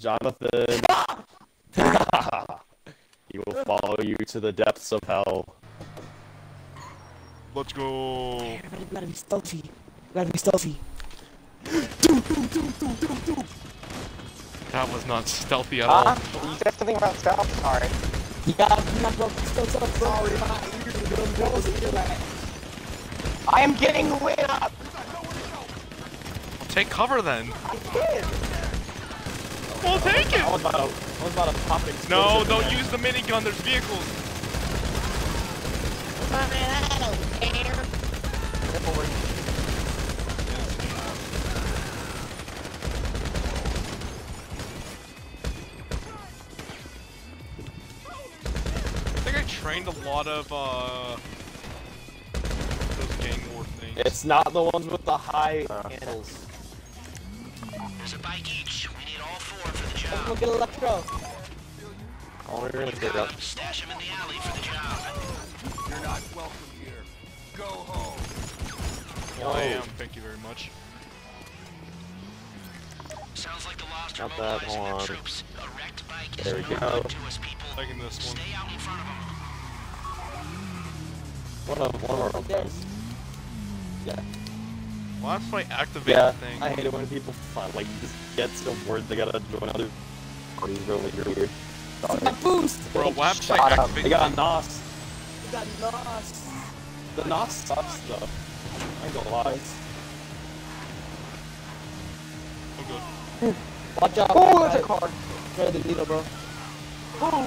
Jonathan, he will follow you to the depths of hell. Let's go. Hey, everybody, we gotta be stealthy. We gotta be stealthy. Do. That was not stealthy at all. You said something about stealth. Sorry. Yeah, I am getting lit up. Well, take cover then. I did. Well, take it. I was about to pop it. No, don't use the minigun. There's vehicles. I don't care. I think I trained a lot of those gang war things. It's not the ones with the high handles. There's a bike each. We need all four for the job. Let's go get Electro. Oh, we're gonna get up. Stash him in the alley for the job. You're not welcome here. Go home. Oh, I am. Thank you very much. Sounds like the Lost are mobilizing their troops. A wrecked bike is no good to us people. Taking this one. Stay out in front of them. One of them. Yeah. Well, that's my activate thing. I hate it when people find like just get some word they gotta join another party. Really weird. Boost. Bro, what happened to my activate? They got a NOS. That NOS! The NOS sucks though. I ain't gonna lie. Oh good. Watch out! Oh, that's a car! Thread the needle, bro. Oh.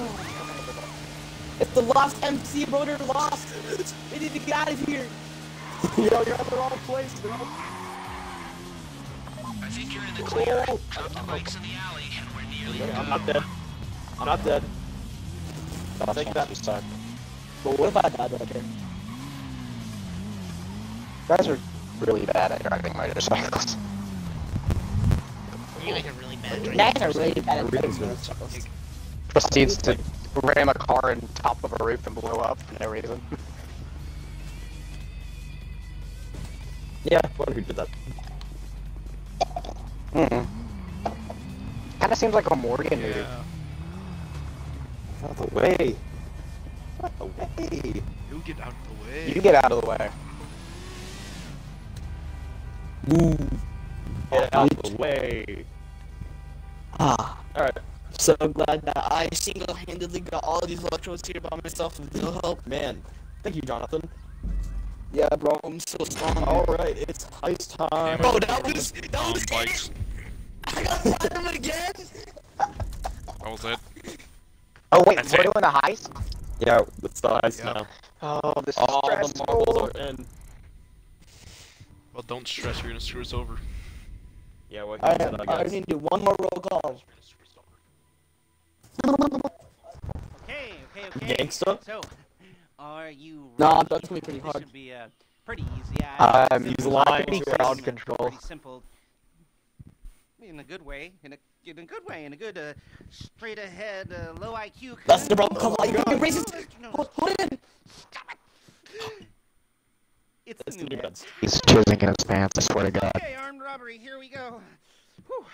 It's the Lost MC, bro. They're lost! We need to get out of here! Yo, you're at the wrong place, bro. I think you're in the clear. Drop the bikes in the alley and we're nearly done. I'm not dead. I think that was time. But what if I died right there? You guys are really bad at driving motorcycles. You guys are really bad at driving. You guys are really bad at driving motorcycles. Proceeds to ram a car on top of a roof and blow up for no reason. Yeah, I wonder who did that. Kinda seems like a Morgan movie. Yeah. Out of the way. Away. You get out of the way. You get out of the way. Move. Get out of the way. Ah. Alright. So glad that I single-handedly got all these Electros here by myself with no help. Man. Thank you, Jonathan. Yeah, bro. I'm so strong. Alright, it's heist time. Bro, that was it. I got fired again. That was it. Oh, wait. That's we're doing a heist? Yeah, it's the heist now. Oh, this is stressful. All the marbles are in. Well, don't stress, you're gonna screw us over. Yeah, what well, I need to do one more roll call. Okay. Gangsta? So, are you ready? Nah, that's gonna be pretty hard. This should be, pretty easy. Yeah, he's lying. Crowd control. Pretty simple. In a good way. In a good, straight ahead, low IQ. That's the problem. Come on, you're racist. Hold it in. Stop it. It's the new guns. He's jizzing in his pants, I swear to God. Okay, armed robbery, here we go. Whew.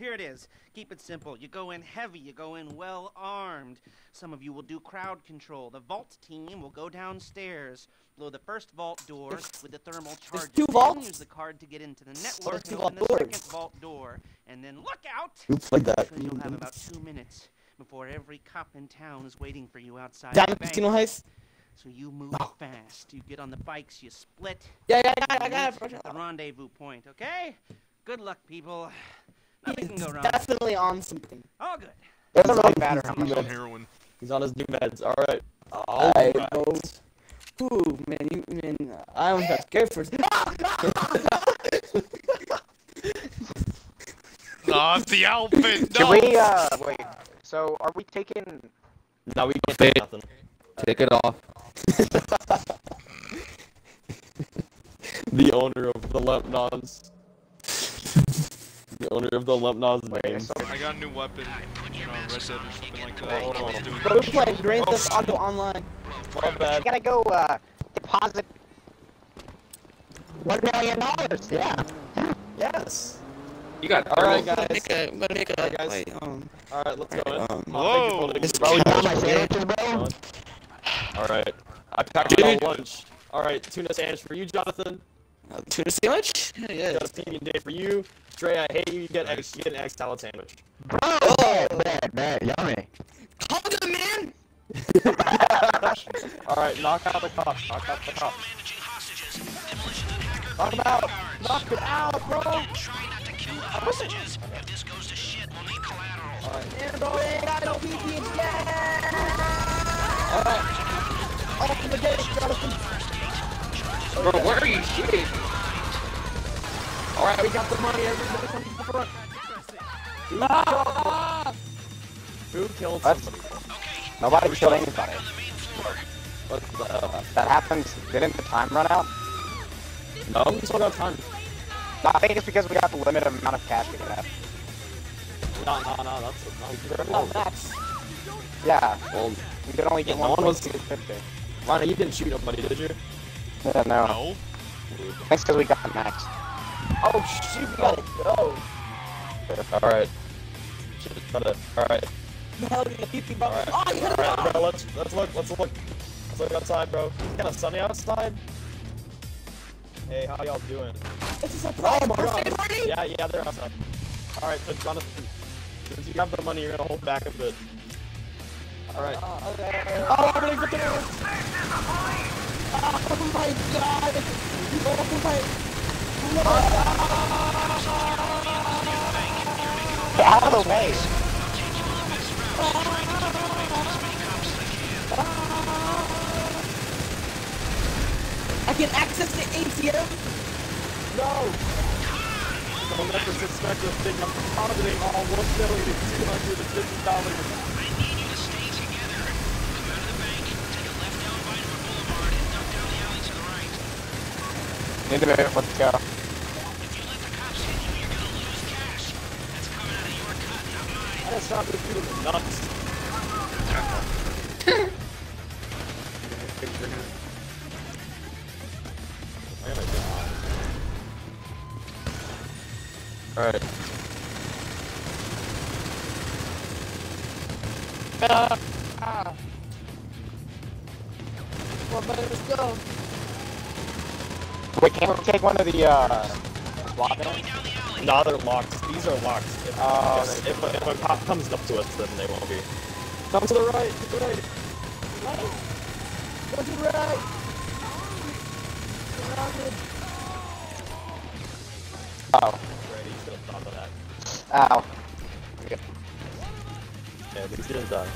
Here it is. Keep it simple. You go in heavy, you go in well armed. Some of you will do crowd control. The vault team will go downstairs, blow the first vault door with the thermal charges. Then use the card to get into the network and open the second vault door. And then look out! You'll have about 2 minutes before every cop in town is waiting for you outside the bank. Heist. So you move fast. You get on the bikes, you split. Yeah, the rendezvous point, okay? Good luck, people. Nothing can go wrong. Definitely on something. All good. Doesn't really matter how much on heroin. He's on his new meds. All right. All right. Ooh, man, I almost got scared for a second. No, it's the outfit. No. Should we, wait. So, are we taking? No, we can't take nothing. Take it off. The owner of the Lepnos. The owner of the Lumpnaw's name. I got a new weapon, you know, Red Dead or something like that. Hold on, we're playing Grand Theft Auto Online. My bad. You gotta go, deposit $1 million, yeah. Yes. You got it. Alright, guys. Alright, let's go in. Whoa! This probably got my sandwiches, bro. Alright. I packed my lunch. Alright, tuna sandwich for you, Jonathan. Tuna sandwich? Yeah. Justin, you did for you. Dre, I hate you. You get an egg salad sandwich. Bro! Oh, bad. Yummy. Call good, man! Alright, knock out the cop. Knock out the cop. Knock him out! Knock it out, bro! If this goes to shit, we'll need collateral. Alright. Open the gate, Jonathan! Bro, where are you shooting? Alright, we got the money. Everybody comes to the front. No! Who killed somebody? Nobody killed anybody. That happens. Didn't the time run out? No, we still got time. No, I think it's because we got the limited amount of cash we could have. No, that's... No, that's... Yeah, well, we could only get one was 50. Ronnie, you didn't shoot nobody, did you? Yeah, no. Thanks, because we got the max. Oh, shoot, we gotta go. Alright. Should've done it. Alright. Alright, bro, let's look. Let's look outside, bro. It's kinda sunny outside. Hey, how y'all doing? This is a problem, party? Yeah, they're outside. Alright, so Jonathan, since you have the money, you're gonna hold back a bit. Alright. Oh, I'm gonna get there! Oh my god! Oh my... No! Get out of the way! I get access to ATM! No! Don't let the suspective think I'm depositing all $1,250,000. I need you to stay together. Go to the bank, take a left down Vitamin Boulevard, and dump down the alley to the right. Let's go. If you let the cops hit you, you're gonna lose cash. That's coming out of your cut, not mine. That's not the food of nuts. Alright. Well, better let's go. Wait, can't we take one of the, SWAT vans? No, they're locked. These are locked. If a cop comes up to us, then they won't be. Come to the right! To the right! Go to the right! Oh. Ow. Okay. Yeah, these guys die.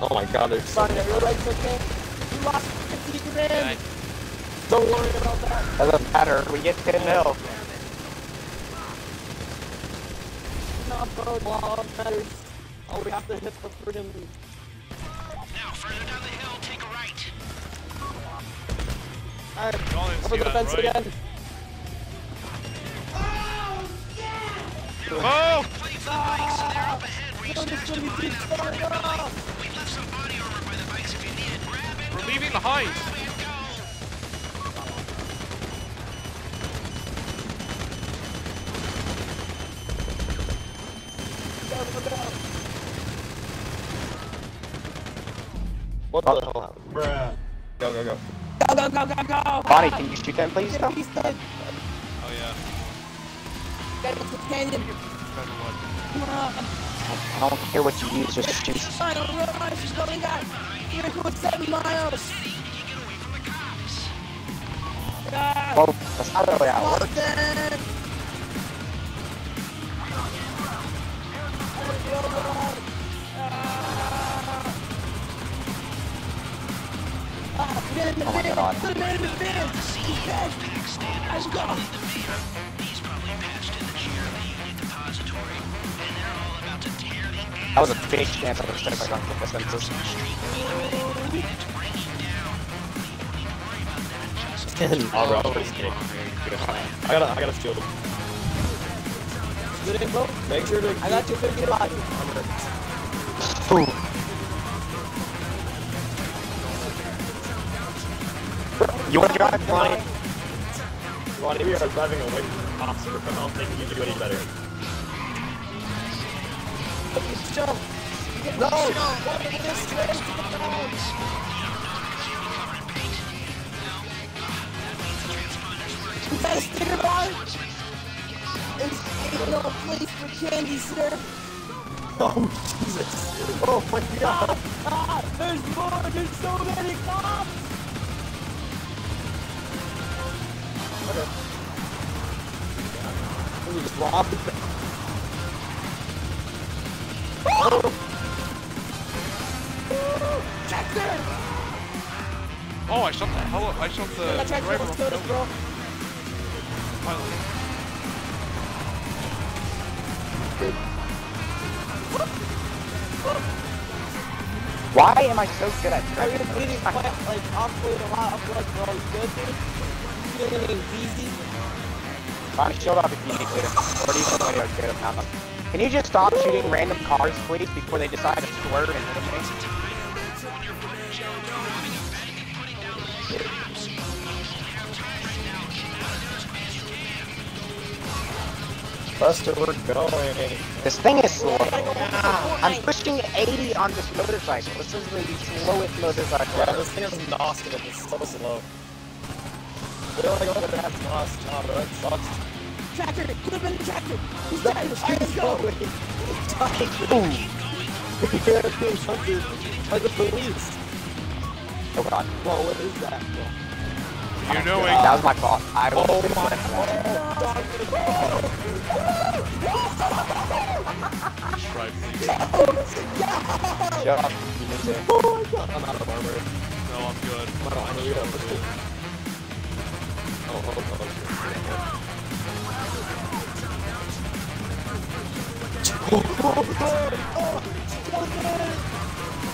Oh my god, there's so many. Your legs okay? You lost 50 grand! Don't worry about that. Doesn't matter, we get 10-0. No, bro, law matters. Oh, we have to hit the freaking... Now, further down the hill, take a right. Alright, over to the fence again. Oh, yeah! Oh! We've left some body armor by the bikes if you need it. Grab it. We're leaving the heights. What the hell happened? Bruh. Go. Go! Bonnie, can you shoot them, please? Oh, yeah. I don't care what you use, just shoot. I don't realize she's going out. You're going 7 miles. Whoa, that's not really how it works. That was a big chance I was going to get the sensors. I gotta steal them. Good info. Make sure to. I got you 55. You want to drive, Lonnie? Lonnie, we are driving away from the cops, but I don't think you can do any better. Jump! No! Is that a sticker bar? It's no place for candy, sir. Oh, Jesus. Oh, my God. There's more. There's so many cops. Okay. Let me just rob the thing. Oh. Check there. Oh, I shot the hell up. I shot the driver. Let's go, bro. Finally. Why am I so good at driving? I'm getting quite like off-road a lot. I'm like, bro, good dude. You're getting easy. I'm showed up if you need to. Or do you somebody else get them? Can you just stop shooting random cars, please, before they decide to swerve and hit? Lester, we're going. This thing is slow. I'm pushing 80 on this motorcycle. This is the slowest motorcycle. Yeah, this thing is nasty. It's so slow. We don't like what that's lost, but that sucks. Tractor! Put him in the tractor! He's dying! Let's go! He's dying! Boom! Like the police! Oh god. Whoa, what is that? You're doing... That was my fault. I was... Oh my god! Shut up. Oh my god. I'm out of armor. No, I'm good. Oh, oh,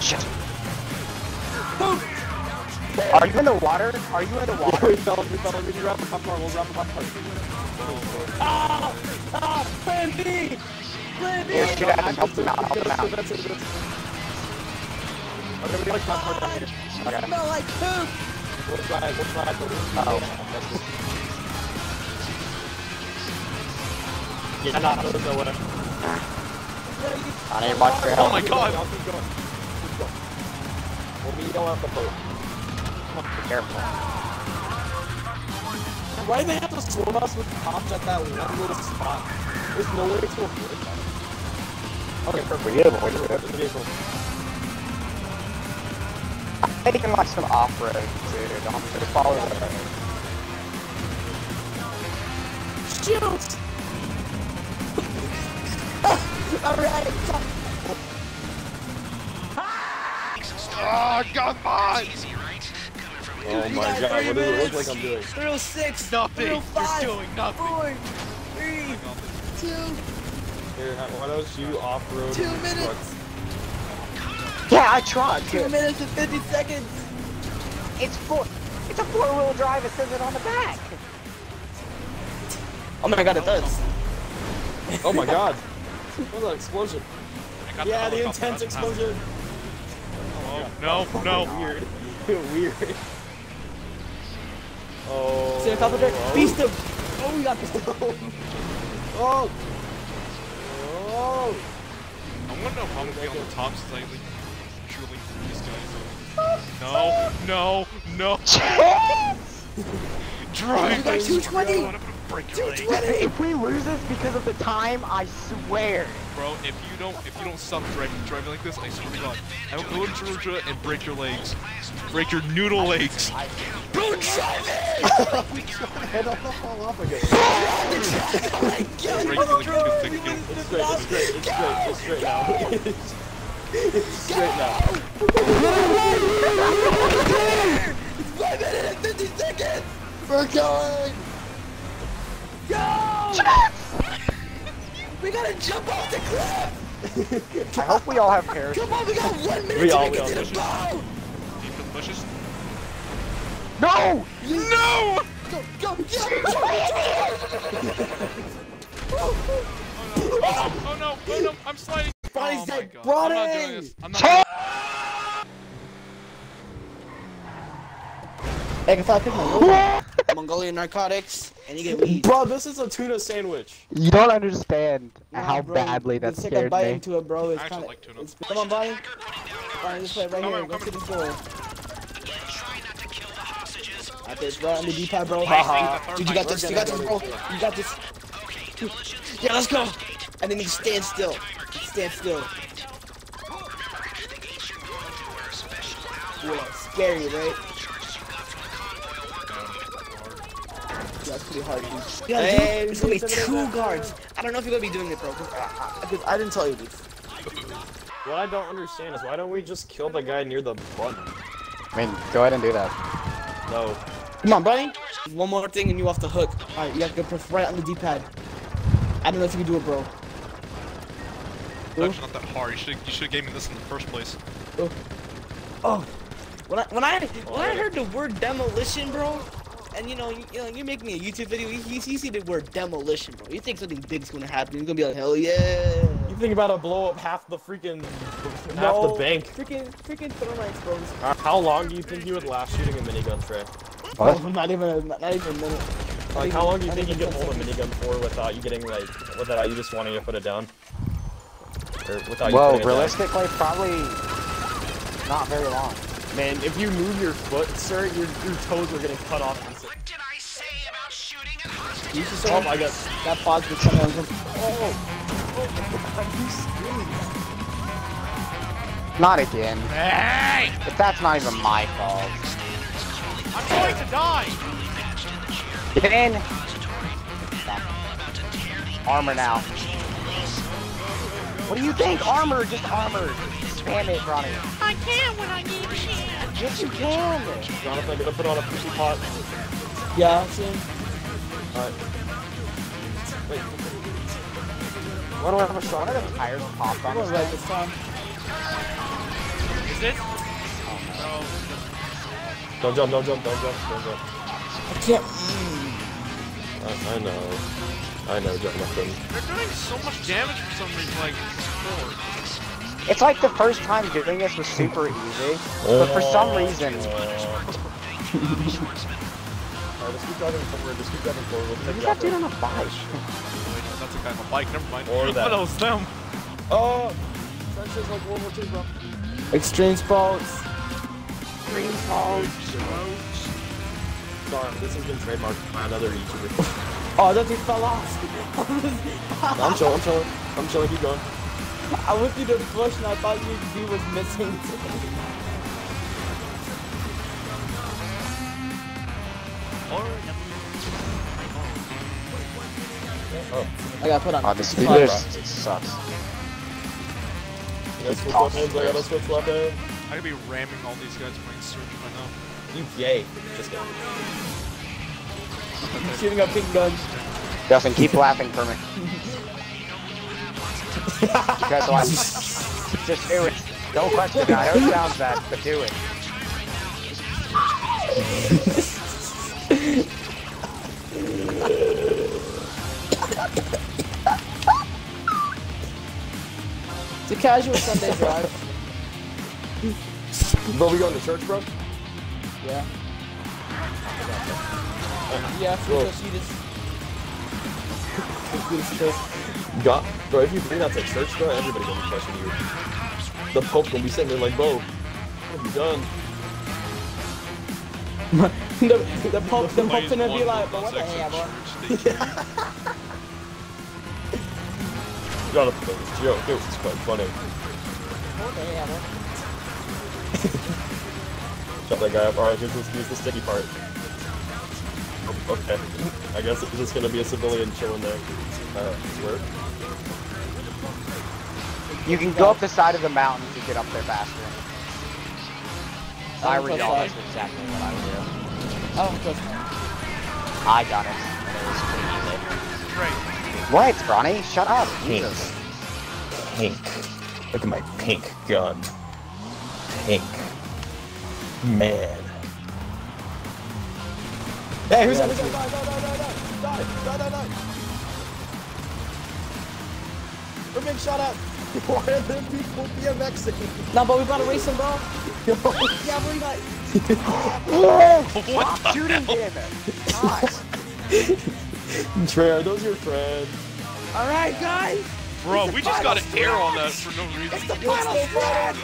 shit. Are you in the water? Are you in the water? We fell. We can wrap a cup car. We'll wrap a cup car. Plan B! Plan B! Shit, I help them out. Help them out. Okay, we got a cup car down here. Okay. I smell like poop! We'll try. Uh-oh. Yeah, not those are whatever. Oh my god! We don't have the boat. Be careful. Why do they have to slow us with cops at that one little spot? There's no way to avoid that. Okay, perfect. We have the vehicle. I'm taking like some off-road, dude. I'm just following the road. Shoot! Alright, oh, God, man! Oh my god, what does it look like I'm doing? 06, nothing! 05, you're doing nothing! 4, 3, 2, here, why don't you off-road? 2 minutes! Yeah, I tried! 2 minutes and 50 seconds! It's a four-wheel drive, it says it on the back! Oh my god, it does! Oh my god! What an explosion. Yeah, the intense explosion. Oh, no. Weird. Weird. Oh. See a couple there? Beast him! Oh, we got this. Oh. Oh. I wonder if I'm going to be on the top slightly. Truly, these guys. No. Drive! 220! 220. If we lose this because of the time, I swear. Bro, if you don't stop driving like this, I swear to God, I will go to Georgia and break your legs, break your noodle legs. Don't drive it! And I'll fall off again. It's straight now. It's 1 minute and 50 seconds. We're going. Go! We gotta jump off the cliff! I hope we all have parachutes. Come on, we got 1 minute to get to the boat! Deep in the bushes? No! No! Go! Oh no, I'm sliding! Body's dead, body! I'm not doing this. Hey, I can find Mongolian. Mongolian narcotics, and you get weed. Bro, this is a tuna sandwich. You don't understand how badly that scared me. Take a bite into it, bro. It's kinda, like tuna. It's, come on, buddy. Alright, this way right here. Go to the floor. I think right on the D-pad, bro. Haha. Dude, you got this. You got this, bro. You got this. Yeah, let's go. And then you stand still. Stand still. You're like scary, right? That's pretty hard, dude. Yeah, dude, hey, there's gonna be two guards. I don't know if you're gonna be doing it, bro. Because I didn't tell you this. What I don't understand is why don't we just kill the guy near the button? I mean, go ahead and do that. No. Come on, buddy. One more thing and you off the hook. Alright, you have to go press right on the D-pad. I don't know if you can do it, bro. Ooh. That's not that hard. You should have gave me this in the first place. Ooh. Oh, when I heard the word demolition, bro. And you know, you're making me a YouTube video, you see the word demolition, bro. You think something big's gonna happen, you're gonna be like, hell yeah. You think about to blow up half the freaking, half the bank. Freaking thermites, bro. How long do you think you would last shooting a minigun, Trey? What? Oh, not even a minute. Like, how long do you think you could hold a minigun for without you getting, like, without you just wanting to put it down? Or without you putting it down? Whoa, realistically, probably not very long. Man, if you move your foot, sir, your toes are getting cut off. What did I say about shooting at hostages? Oh my god. That pause was coming. Oh, are you serious? Not again. Hey! But that's not even my fault. I'm going to die! Get in! Stop. Armor now. What do you think? Armor, just armor. Damn it, Ronnie. I can when I need shit. Yes, you can. Jonathan, I'm gonna put on a pussy pot. Yeah, see? Alright. Wait. Why do I have a shot? I have tires popped on right this time. Is it? Oh, no. Don't jump. I can't. I know, Jonathan. They're doing so much damage for some reason, like, forward. It's like the first time doing this was super easy, but for some reason... Alright, let's keep driving forward, let's keep driving forward. Who's that dude on a bike? That's a guy on a bike, never mind. Or that was them. Oh! French is like World War II, bro. Extreme sports. Extreme sports. Sorry, this has been trademarked by another YouTuber. Oh, that dude fell off! I'm chilling, keep going. I went through the bush and I thought UV was missing. Oh, I got put on. Oh, the speeders sucks. I gotta switch left hands. I gotta switch left hand. I could be ramming all these guys when I search right now. You gay? Just kidding. I'm shooting up pink guns. Justin, keep laughing for me. You guys are like, just do it. Don't question it. I know it sounds bad, but do it. It's a casual Sunday drive. But we going to church, bro? Yeah. Yeah, for us, you just... God, bro, if you bring that to church, bro, everybody's gonna question you. The Pope gonna be sitting there like, bro, what have you done? the Pope's gonna be like, bro, what the hell, bro? Jonathan, this joke, it was quite funny. What the hell, bro? Shut that guy up. Alright, here's the sticky part. Okay, I guess it's just gonna be a civilian chilling there. Where? You can go up the side of the mountain to get up there faster. I realized exactly what I was doing. Oh, good. I got it. It was pretty easy. Great. What, Ronnie? Shut up. Pink. Jesus. Pink. Look at my pink gun. Pink. Man. Hey, who's that? Yeah, die, die, die, die, die, die, die, die, die, die, die. We're being shot up. Why are there people BMXing? No, but we gotta race them, bro. Yeah, we're not. What? Stop shooting, damn it. God. Trey, are those your friends? All right, guys. Bro, we just got an air on us for no reason. It's the final spread!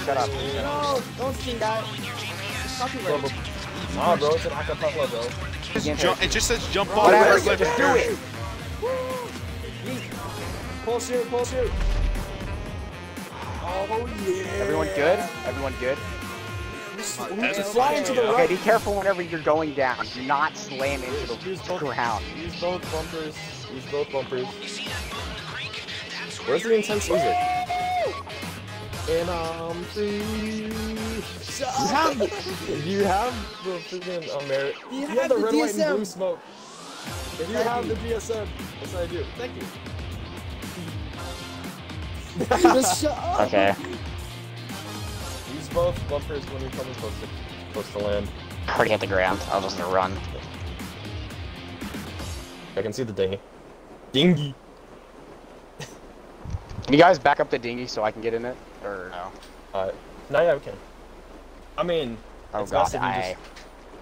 Shut up. No, don't sing that. Nah, bro, it's an acapella, bro. It just says jump off. Whatever, just do it. Pull shoot, pull shoot. Oh, yeah. Everyone good? Everyone good? Okay, be careful whenever you're going down. Do not slam into the ground. Use both bumpers. Use both bumpers. Where's the intense music? And free. You have the freaking American. You have the red, white, and blue smoke. If you have the DSM, yes I do. Thank you. Just shut up. Okay. Use both bumpers when you're coming close to land. I already hit the ground. I was just gonna run. I can see the dinghy. Dinghy. Can you guys back up the dinghy so I can get in it? Or no? No, yeah, we can. I mean, oh god,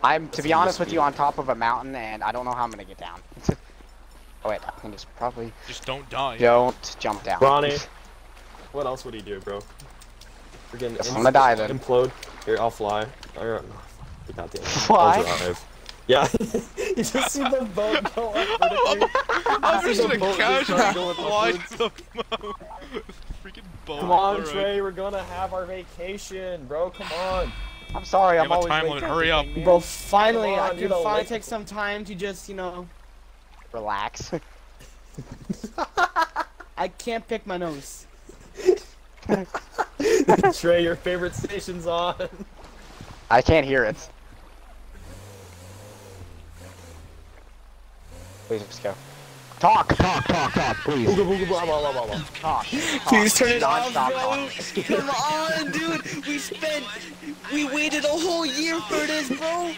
I'm to be honest with you, on top of a mountain, and I don't know how I'm gonna get down. Oh wait, I can just probably don't die. Don't jump down, Ronnie. What else would he do, bro? Freaking I'm gonna die then. Implode. Here, I'll fly. Fly. Yeah. You just see the boat go up. I'm just gonna casually fly to the boat. Freaking boat. Come on, Trey. We're gonna have our vacation, bro. Come on. I'm sorry. I'm always late. Hurry up, bro. Finally, I can finally take some time to just, you know. Relax. I can't pick my nose. Trey, your favorite station's on. I can't hear it. Please just go. Talk, please. Talk. Please turn it off, bro. Come on, dude. We waited a whole year for this, bro.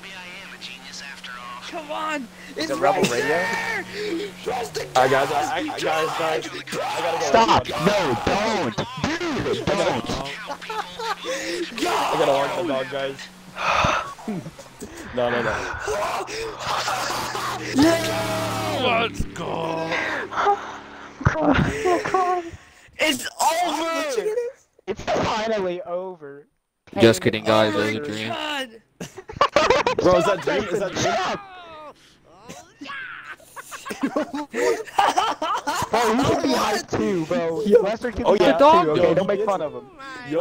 Come on! It's Rebel Radio. There. Guys, I gotta go. Stop! No, don't! Dude, don't! I gotta walk the dog, guys. No. Let's go! I'm crying. It's over! It's finally over. Just kidding, guys. That was a dream. Bro, is that dream? Is that dream? Bro, he can be hyped too, bro. Yo. Lester can be hyped too. Okay, don't make fun of him. Yo,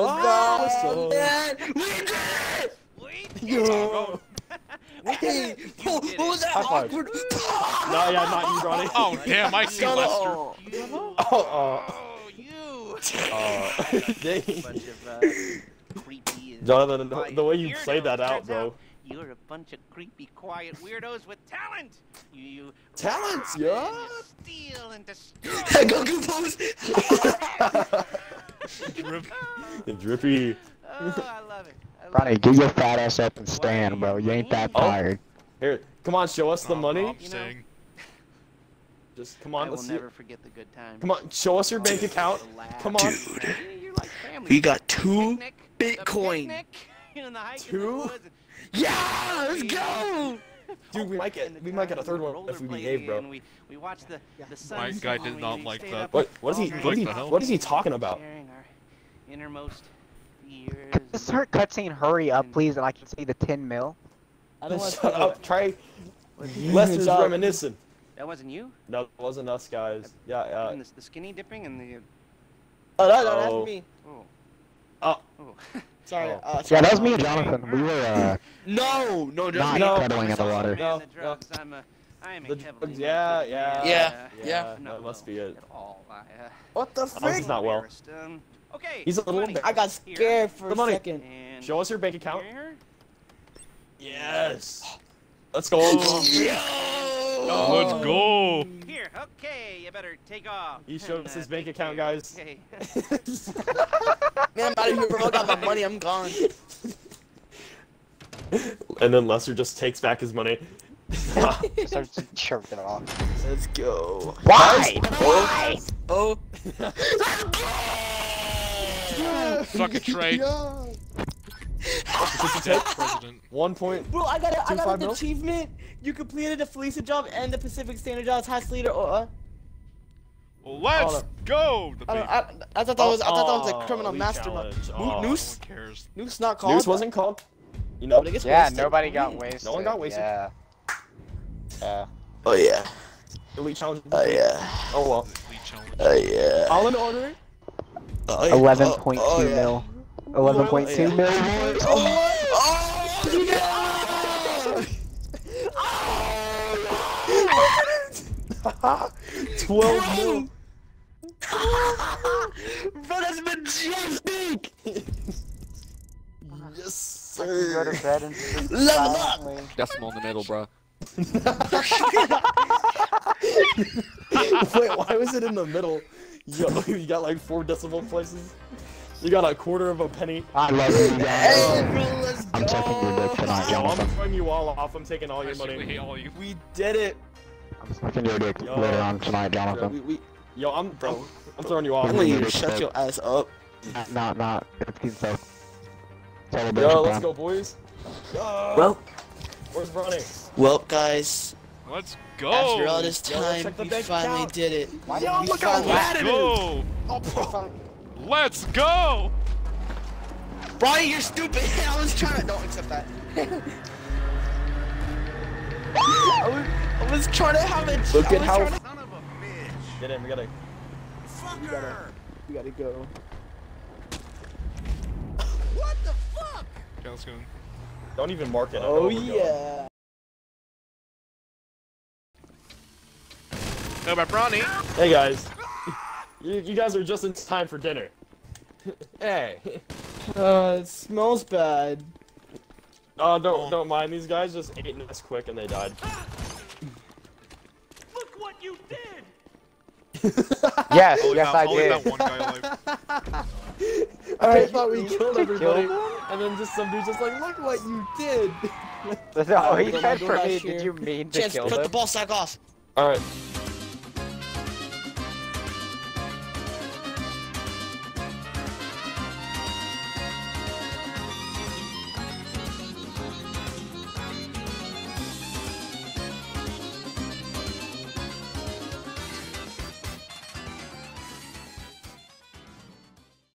man, we did it! Yo. Hey, what was that awkward? No, yeah, not you, Ronnie. Oh, damn, I see Lester. Oh, you. Dang. Jonathan, the way you played that out, bro. You're a bunch of creepy, quiet weirdos with talent. You talent, yeah. You steal and destroy. Go compose. Drippy. Oh, I love it. Ronnie, get your fat ass up and stand, bro. You ain't that tired. Here, come on, show us the money. You know, just come on, let's never forget the good times. Come on, show us your bank account. Come on, dude. We got 2 Bitcoin. 2. Yeah, let's go! Dude, we might get a third one if we behave, bro. We watched the My guy did not like that. What is he talking about? Just start cutscene. Hurry up, please, and I can see the 10 mil. I don't want to shut up, Trey. Lester's reminiscent. That wasn't you? No, it wasn't us, guys. Yeah, yeah. The skinny dipping and the. Oh, no, that's me. Oh. Sorry. Yeah, that was me and Jonathan. We were not pedaling at the water. No, no. Yeah. No, that must be it. What the frick? He's not well. Okay. He's a little embarrassed. I got scared for a second. Show us your bank account. Yes. Let's go. Let's go. Here, okay, you better take off. He showed us his bank account, guys. Okay. Man, I'm out of here, bro. I got my money. I'm gone. And then Lester just takes back his money. Starts jerking off. Let's go. Why? Why? Oh. Fuck a trade. Yeah. President. 1 point. Bro, I got an achievement. You completed the Felicia job and the Pacific Standard job as house leader. Let's go. I thought that was a criminal mastermind. Noose. Who cares? Noose not called. Noose wasn't called. You know. Yeah, nobody got wasted. No one got wasted. Yeah. Oh yeah. Elite challenge. Oh yeah. Oh well. Oh yeah. All in order. 11.2 mil. 11.2 million. Oh, 12 mil. Bro, that's majestic. Yes, sir. Go to bed and sleep. Level up. Decimal in the middle, bro. Wait, why was it in the middle? Yo, you got like 4 decimal places. You got a quarter of a penny. I love you guys. Hey, bro, let's go. I'm taking your dick tonight. Yo, I'm throwing you all off. I'm taking all your money. All you. We did it. I'm taking your dick later on tonight, Jonathan. Yo, I'm throwing you off. I'm gonna shut your ass up. Not. It's so. Yo, let's go, boys. Well. Where's Ronnie? Well, guys. Let's go. After all this time, we finally did it. Yo, look how bad it is. Oh, let's go! Ronnie, you're stupid! I was trying to- don't accept that. I was trying to have it. Look at how- son of a bitch! Get in, we gotta- Fucker! We gotta go. What the fuck?! Okay, let's go. Don't even mark it. Oh yeah! Going. No, but Ronnie! Hey guys! You guys are just in time for dinner. Hey. It smells bad. Don't mind these guys. Just ate this quick and they died. Look what you did. yes, I did. That one guy alive. I thought we killed everybody, and then just some dude just like, look what you did. No, he tried for me. Did you mean to kill him? Put the ball sack off. All right.